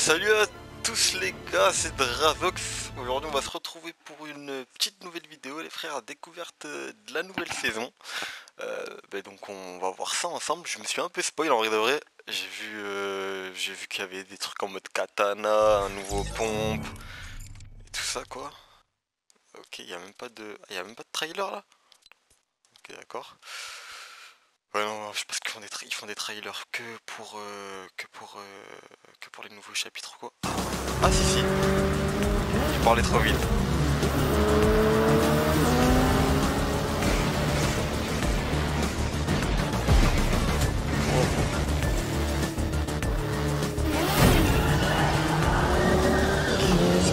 Salut à tous les gars, c'est DrazZox. Aujourd'hui on va se retrouver pour une petite nouvelle vidéo, les frères, découverte de la nouvelle saison. Donc on va voir ça ensemble. Je me suis un peu spoil en vrai de vrai. J'ai vu qu'il y avait des trucs en mode katana, un nouveau pompe, et tout ça quoi. Ok, il n'y a même pas de trailer là. Ok d'accord. Ouais non, je pense qu'ils font des trailers que pour les nouveaux chapitres ou quoi. Ah si, je parlais trop vite.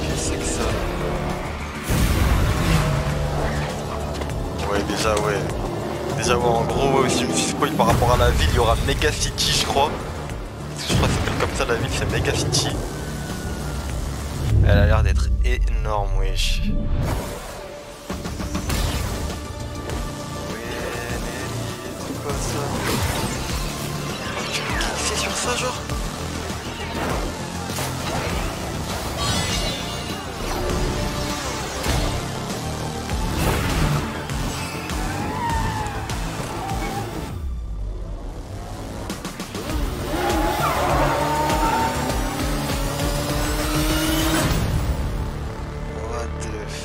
Qu'est-ce que c'est que ça? Ouais déjà ouais, en gros aussi je me suis spoil par rapport à la ville, il y aura Megacity je crois que ça s'appelle comme ça la ville, c'est Megacity. Elle a l'air d'être énorme, wesh. Ouais, c'est quoi ça? Oh, tu peux glisser sur ça genre?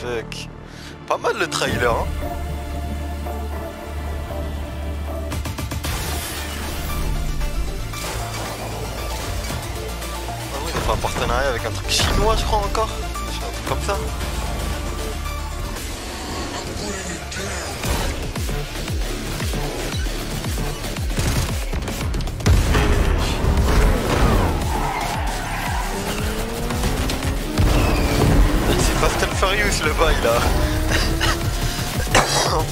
Fuck. Pas mal le trailer hein. Ah oui, on fait un partenariat avec un truc chinois je crois encore. Je sais, un truc comme ça. Bastelfarius le bail là. Ah ouais.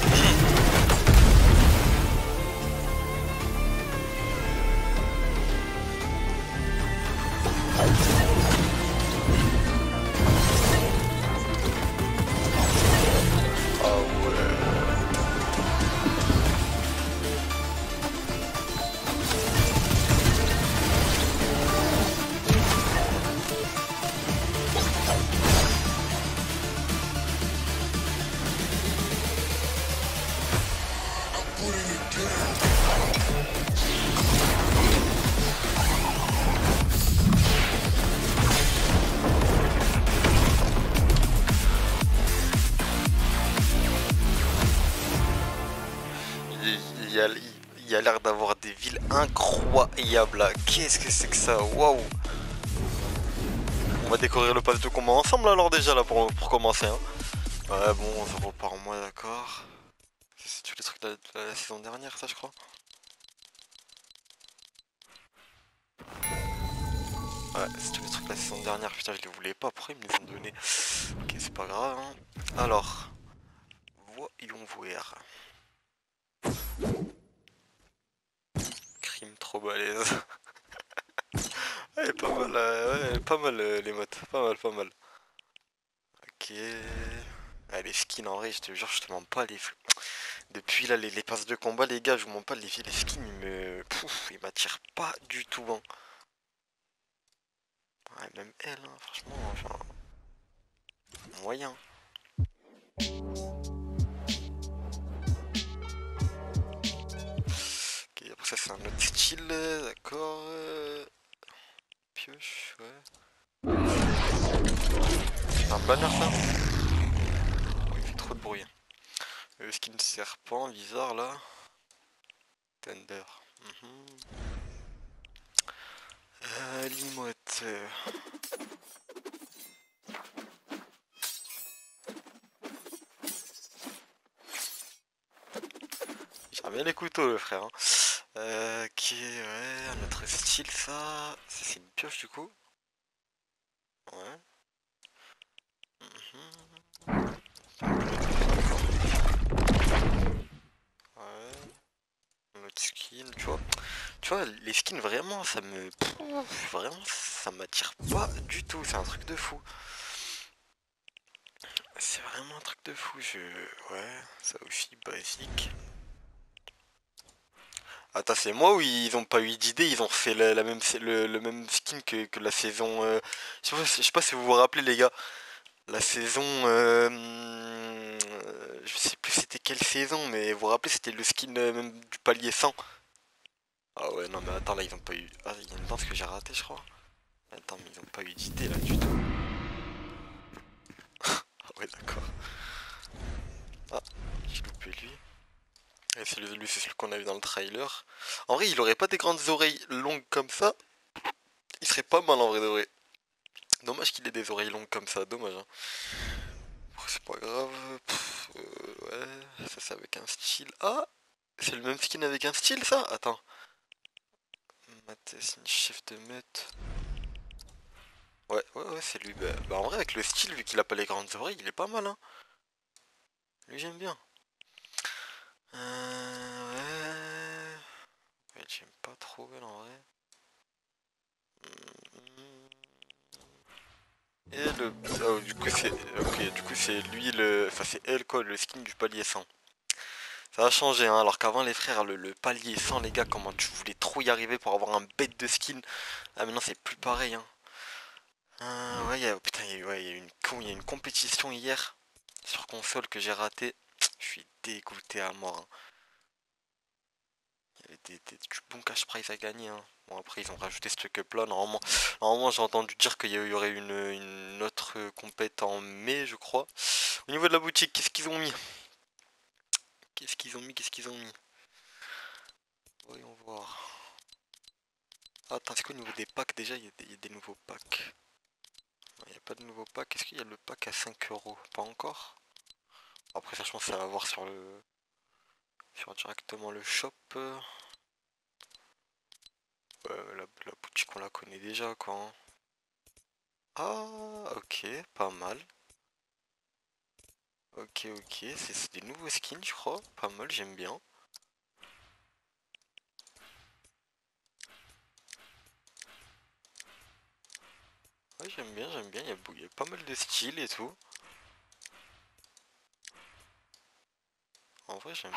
Il y a l'air d'avoir des villes incroyables là. Qu'est-ce que c'est que ça? Waouh! On va découvrir le pass de combat ensemble alors déjà là pour commencer. Hein. Ouais bon, on repart en moins d'accord. C'est tous les trucs de la saison dernière ça je crois. Ouais, c'est tous les trucs de la saison dernière, putain je les voulais pas, après ils me les ont donnés. Ok c'est pas grave hein. Alors, voyons voir. Crime trop balèze. Elle est pas mal, l'émote, pas mal. Ok. Ah, les skins en vrai, je te jure, je te mens pas les. Depuis là les passes de combat les gars, je vous mens pas, les skins ils m'attirent pas du tout hein. Ouais même elle hein, franchement enfin. Moyen. Ça c'est un autre style, d'accord. Pioche, ouais. C'est un banner ça. Oh, il fait trop de bruit. Le skin serpent, bizarre là. Thunder. Limote. J'aime bien les couteaux le frère. Hein. Ok, ouais, un autre style ça. C'est une pioche du coup. Ouais. Ouais. Un autre skin, tu vois. Tu vois, les skins vraiment ça me. Vraiment ça m'attire pas du tout. C'est un truc de fou. C'est vraiment un truc de fou. Ouais, ça aussi, basique. Attends, c'est moi ou ils ont pas eu d'idée, ils ont fait le même skin que la saison... je sais pas si vous vous rappelez les gars, la saison... je sais plus c'était quelle saison, mais vous vous rappelez c'était le skin même du palier 100. Ah ouais, non mais attends, là ils ont pas eu... Ah, il y a une danse que j'ai ratée je crois. Attends, mais ils ont pas eu d'idée là du tout. Ah ouais, d'accord. Ah, j'ai loupé lui. Et lui c'est celui qu'on a eu dans le trailer. En vrai il aurait pas des grandes oreilles longues comme ça. Il serait pas mal en vrai de vrai. Dommage qu'il ait des oreilles longues comme ça, dommage hein. C'est pas grave. Pff, ouais, ça c'est avec un style. Ah, c'est le même skin avec un style ça. Attends. C'est une chef de meute. Ouais c'est lui. Bah en vrai avec le style vu qu'il a pas les grandes oreilles il est pas mal hein. Lui j'aime bien. Ouais, j'aime pas trop elle en vrai. Et le... Oh, du coup c'est... Ok, du coup c'est lui le... Enfin c'est elle quoi, le skin du palier 100. Ça a changé hein, alors qu'avant les frères, le palier 100 les gars, comment tu voulais trop y arriver pour avoir un bête de skin. Ah maintenant c'est plus pareil hein. Ouais, y a... putain, y a eu une compétition hier sur console que j'ai ratée. Je suis dégoûté à mort. Il y avait du bon cash prize à gagner. Hein. Bon, après, ils ont rajouté ce truc là. Normalement j'ai entendu dire qu'il y aurait une autre compète en mai, je crois. Au niveau de la boutique, qu'est-ce qu'ils ont mis? Qu'est-ce qu'ils ont mis? Voyons voir. Attends, c'est quoi au niveau des packs déjà? Il y a des nouveaux packs. Non, il n'y a pas de nouveaux packs. Est-ce qu'il y a le pack à 5 €? Pas encore. Après ça je pense que ça va voir sur le directement le shop. La boutique on la connaît déjà quoi hein. Ah ok, pas mal. Ok, c'est des nouveaux skins je crois, pas mal, j'aime bien. Ouais j'aime bien, il y a pas mal de styles et tout. En vrai j'aime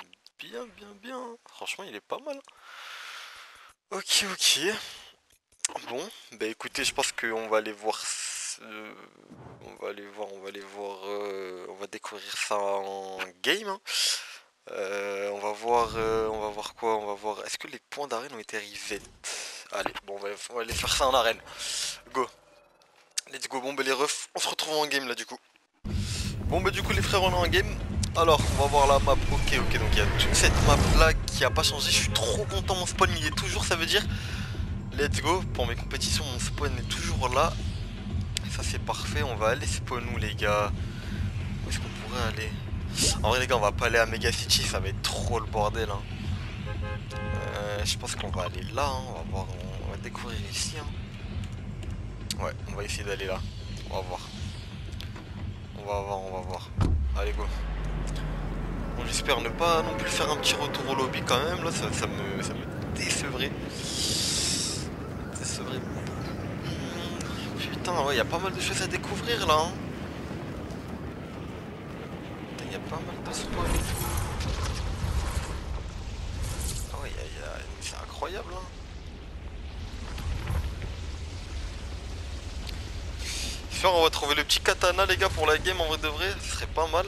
bien, franchement il est pas mal. Ok, bon bah écoutez je pense qu'on va aller voir on va découvrir ça en game hein. On va voir est-ce que les points d'arène ont été reset? Allez bon on va aller faire ça en arène. Go, let's go. Bon bah les refs, on se retrouve en game là du coup. Bon bah du coup les frères on est en game. Alors on va voir la map, ok, donc il y a toute cette map là qui a pas changé, je suis trop content, mon spawn il est toujours, ça veut dire let's go, pour mes compétitions mon spawn est toujours là, ça c'est parfait. On va aller spawn où les gars? Où est-ce qu'on pourrait aller? En vrai les gars on va pas aller à Megacity, ça va être trop le bordel hein. Je pense qu'on va aller là, hein. On va découvrir ici hein. Ouais on va essayer d'aller là, on va voir, allez go. Bon, j'espère ne pas non plus faire un petit retour au lobby quand même, là ça me décevrait. Putain ouais, il y a pas mal de choses à découvrir là. Il y a pas mal de spoils et tout. Ah ouais, c'est incroyable hein. J'espère on va trouver le petit katana les gars pour la game en vrai de vrai, ce serait pas mal.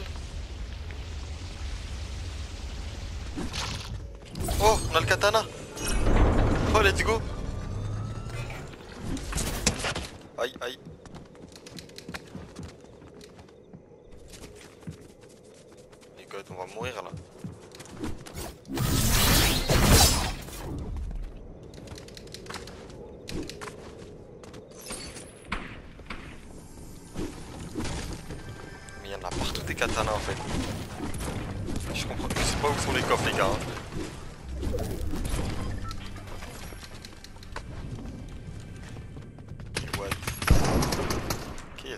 Oh, on a le katana. Oh, let's go. Aïe. Les gars, on va mourir là. Mais il y en a partout des katanas en fait. Je comprends, je sais pas où sont les coffres les gars.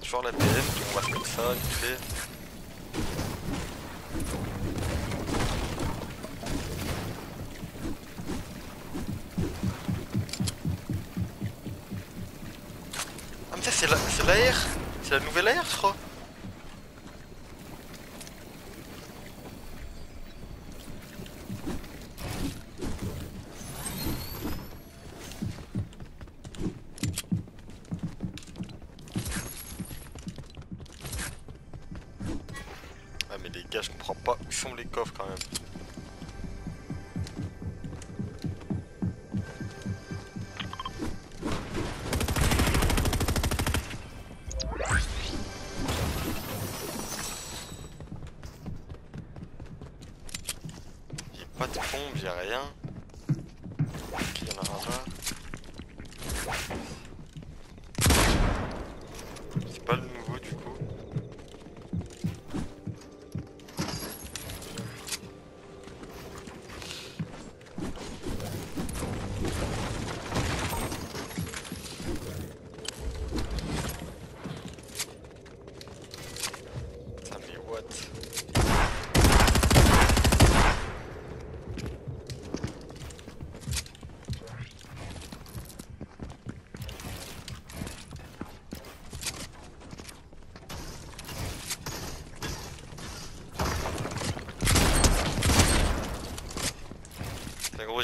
Genre la PM qui on passe comme ça, vite fait. Ah mais ça c'est l'AR, c'est la nouvelle AR je crois. mais les gars, je comprends pas où sont les coffres quand même.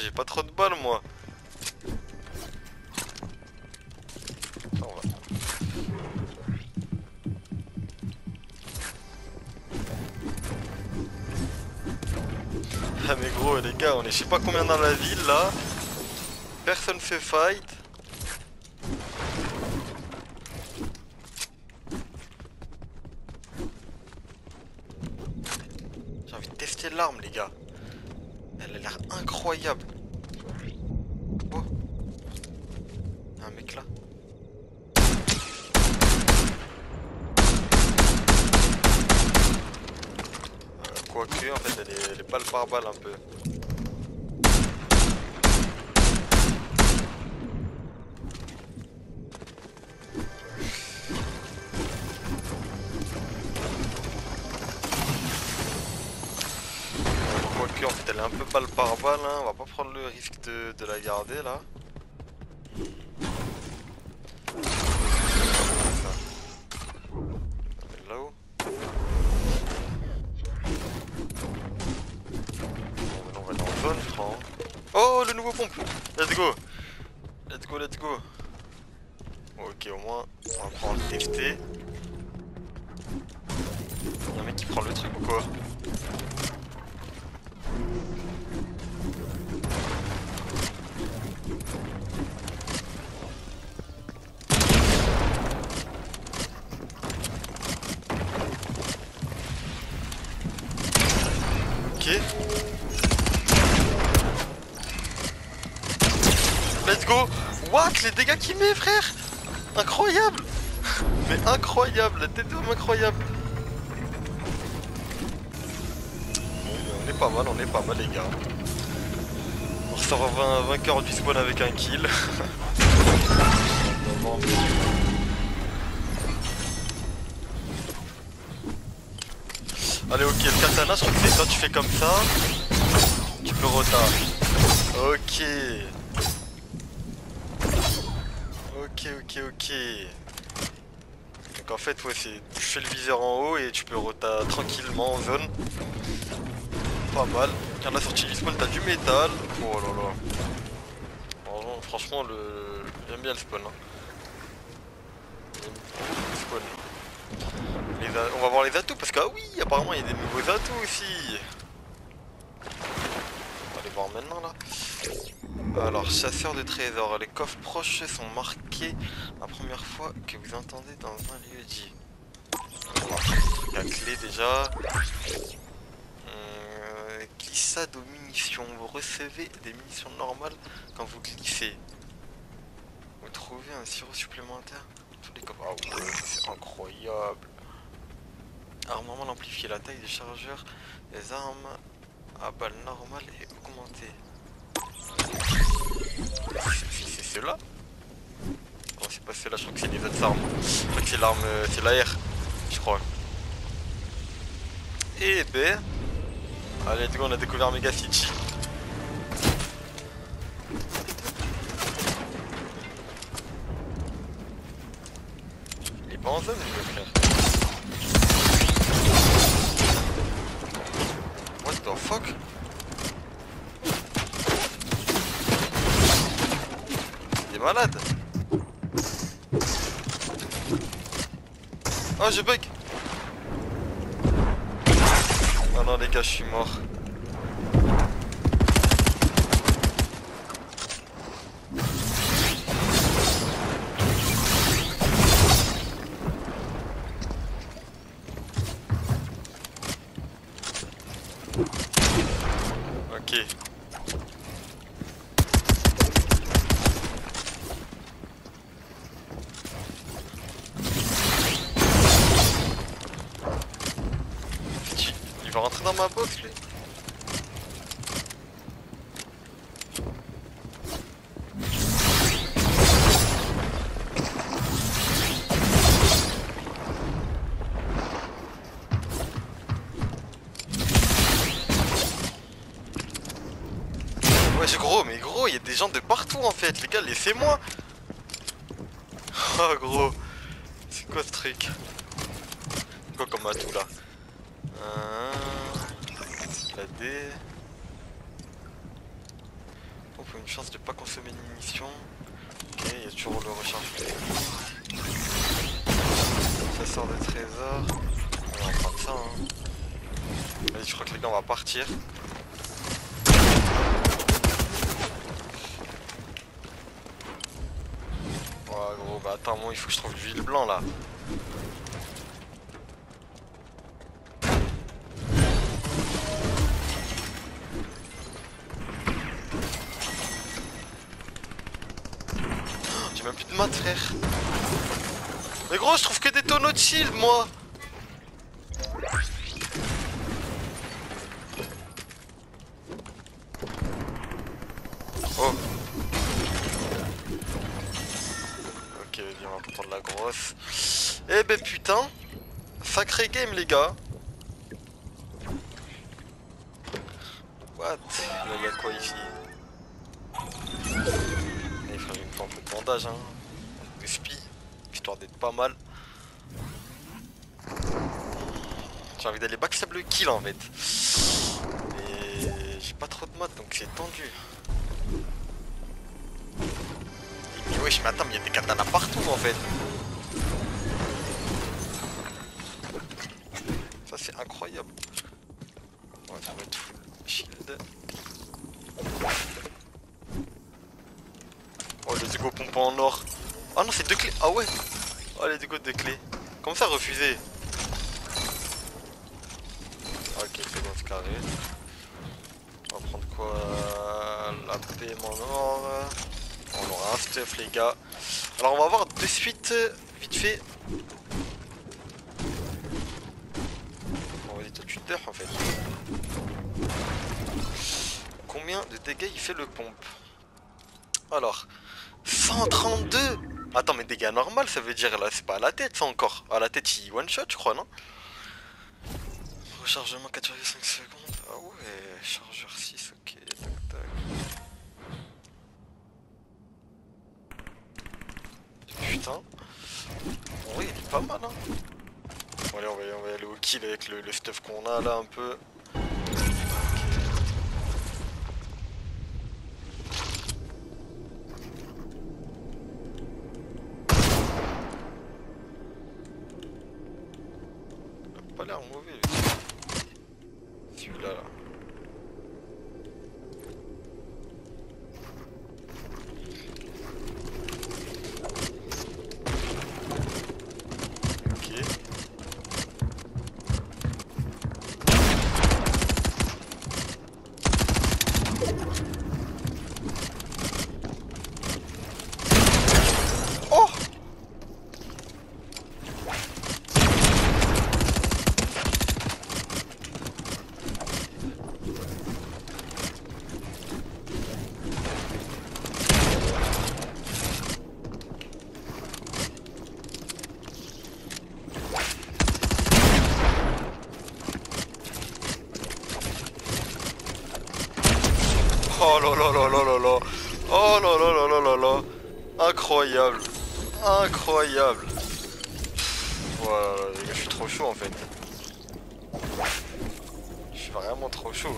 J'ai pas trop de balles moi. Attends, on va. Ah mais gros les gars, on est je sais pas combien dans la ville là. Personne fait fight. J'ai envie de tester l'arme les gars. Elle a l'air incroyable. Oh. Un mec là. Quoique en fait elle est balle par balle un peu. En fait elle est un peu balle par balle hein. On va pas prendre le risque de la garder là. Là-haut. On va être en zone je crois. Oh le nouveau pompe. Let's go. Let's go, let's go. Ok au moins on va prendre le TFT. Y'a un mec qui prend le truc ou quoi? Ok. Let's go. What? Les dégâts qu'il met frère. Incroyable. Mais incroyable. La tête d'homme incroyable. On est pas mal, on est pas mal les gars. On ressort vainqueur du spawn avec un kill. Allez ok, le katana je crois que c'est toi, tu fais comme ça. Tu peux retard. Ok. Ok ok ok. Donc en fait ouais c'est. Tu fais le viseur en haut et tu peux retard tranquillement en zone. Pas mal, car la sortie du spawn t'as du métal. Oh là là. Bon, franchement le. J'aime bien le spawn hein. Le spawn. On va voir les atouts parce que ah oui apparemment il y a des nouveaux atouts aussi. On va les voir maintenant là. Alors chasseur de trésors, les coffres proches sont marqués la première fois que vous entendez dans un lieu dit. La clé déjà. Glissade aux munitions, vous recevez des munitions normales quand vous glissez. Vous trouvez un sirop supplémentaire sur les coffres. Ah ouais, c'est incroyable. Armement amplifié, la taille des chargeurs des armes à balles normales est augmentée. C'est cela. Oh, c'est pas cela, je crois que c'est les autres armes. Je crois que c'est l'arme, c'est l'AR, je crois. Et ben. Allez, on a découvert Megacity. Il est pas en zone, je vais faire. What the fuck? Il est malade. Oh je bug. Oh non les gars, je suis mort. Ok. Il va rentrer dans ma box lui. Ouais, mais gros, il y a des gens de partout en fait, les gars, laissez-moi. Oh gros, c'est quoi ce truc? C'est quoi comme atout là? La D. On peut une chance de pas consommer de munitions. Ok, il y a toujours le recharge. Ça sort des trésors. On va prendre ça hein. Allez, je crois que les gars on va partir. Gros, bah attends, moi il faut que je trouve du huile blanc là. J'ai même plus de maths, frère. Mais gros, je trouve que des tonneaux de shield, moi. Oh. Ok, viens, on va prendre la grosse. Eh ben putain, sacré game les gars. What? Là y'a quoi ici? Il fallait une tente de bandage hein. De spi, histoire d'être pas mal. J'ai envie d'aller backstab le kill en fait. Mais j'ai pas trop de mods donc c'est tendu. Wesh, mais attends, mais y'a des katanas partout en fait. Ça c'est incroyable. On va faire mettre full shield. Oh les dégos pompes en or. Ah oh, non c'est 2 clés, ah ouais. Oh les dégos de 2 clés. Comment ça refuser? Ok c'est bon, c'est carré. On va prendre quoi? La paix en or. On aura un stuff les gars. Alors on va voir de suite vite fait. On va dire tout de suite en fait. Combien de dégâts il fait le pompe? Alors 132. Attends, mais dégâts normal ça veut dire là c'est pas à la tête ça encore. À la tête il one shot je crois non? Rechargement 4,5 secondes. Ah ouais, chargeur 6, ok, tac tac. Putain, en vrai il est pas mal hein. Bon allez on va aller au kill avec le stuff qu'on a là un peu. Il a pas l'air mauvais celui-là là. Oh la la la la la la. Oh la la la la la la. Incroyable. Incroyable. Voilà les gars, je suis trop chaud en fait. Je suis vraiment trop chaud.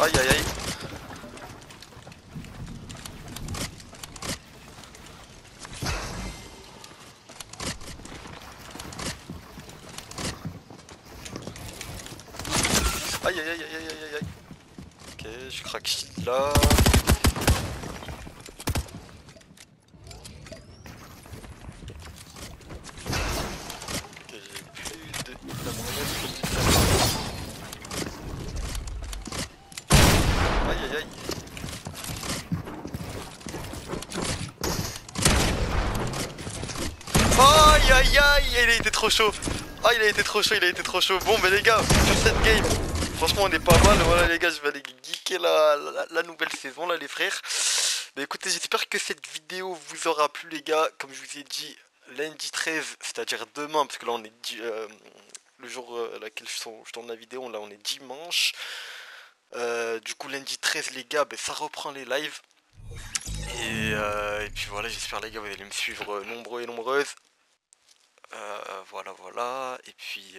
Aïe aïe aïe. Aïe aïe aïe aïe aïe aïe. Ok, je craque shield là. Il a été trop chaud. Ah il a été trop chaud, il a été trop chaud. Bon ben les gars, sur cette game, franchement on est pas mal. Voilà les gars, je vais aller geeker la nouvelle saison là les frères. Mais écoutez, j'espère que cette vidéo vous aura plu les gars. Comme je vous ai dit, lundi 13, c'est à dire demain, parce que là on est le jour à laquelle je tourne la vidéo, là on est dimanche. Du coup lundi 13 les gars, ben, ça reprend les lives. Et puis voilà, j'espère les gars vous allez me suivre nombreux et nombreuses. Voilà voilà, et puis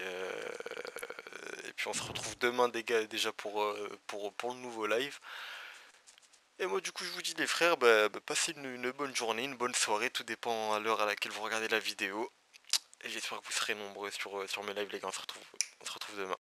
on se retrouve demain des gars déjà pour le nouveau live. Et moi du coup je vous dis les frères, bah, passez une bonne journée, une bonne soirée, tout dépend à l'heure à laquelle vous regardez la vidéo. Et j'espère que vous serez nombreux sur mes lives les gars, on se retrouve demain.